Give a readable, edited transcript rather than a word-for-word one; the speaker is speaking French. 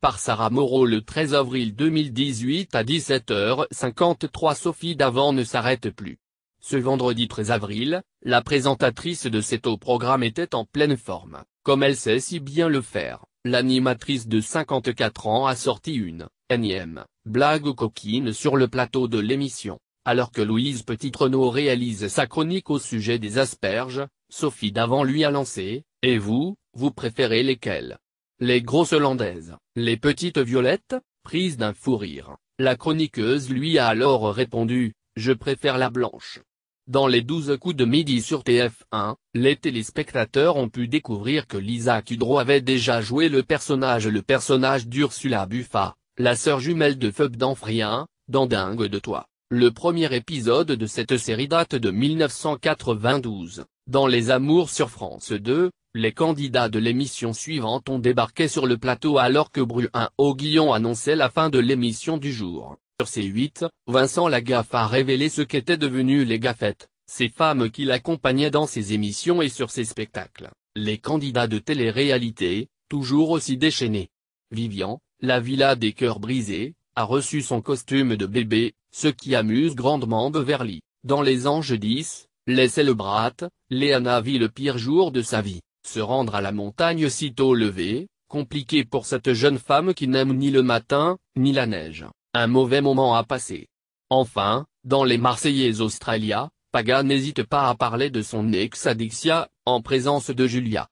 par Sarah Moreau le 13 avril 2018 à 17h53. Sophie Davant ne s'arrête plus. Ce vendredi 13 avril, la présentatrice de cet au programme était en pleine forme, comme elle sait si bien le faire. L'animatrice de 54 ans a sorti une énième blague coquine sur le plateau de l'émission, alors que Louise Petitrenaud réalise sa chronique au sujet des asperges. Sophie Davant lui a lancé: et vous, vous préférez lesquelles? Les grosses hollandaises, les petites violettes? Prise d'un fou rire, la chroniqueuse lui a alors répondu: je préfère la blanche. Dans les 12 coups de midi sur TF1, les téléspectateurs ont pu découvrir que Lisa Kudrow avait déjà joué le personnage d'Ursula Buffa, la sœur jumelle de Phoebe Davant, dans Dingue de toi. Le premier épisode de cette série date de 1992. Dans Les Amours sur France 2, les candidats de l'émission suivante ont débarqué sur le plateau alors que Bruin Oguillon annonçait la fin de l'émission du jour. Sur C8, Vincent Lagaffe a révélé ce qu'étaient devenues les gaffettes, ces femmes qui l'accompagnaient dans ses émissions et sur ses spectacles, les candidats de télé-réalité, toujours aussi déchaînés. Vivian, la villa des cœurs brisés, a reçu son costume de bébé, ce qui amuse grandement Beverly. Dans Les Anges 10, les célébrates, Léana vit le pire jour de sa vie, se rendre à la montagne sitôt levé, compliqué pour cette jeune femme qui n'aime ni le matin, ni la neige. Un mauvais moment à passer. Enfin, dans Les Marseillais Australia, Paga n'hésite pas à parler de son ex Adixia, en présence de Julia.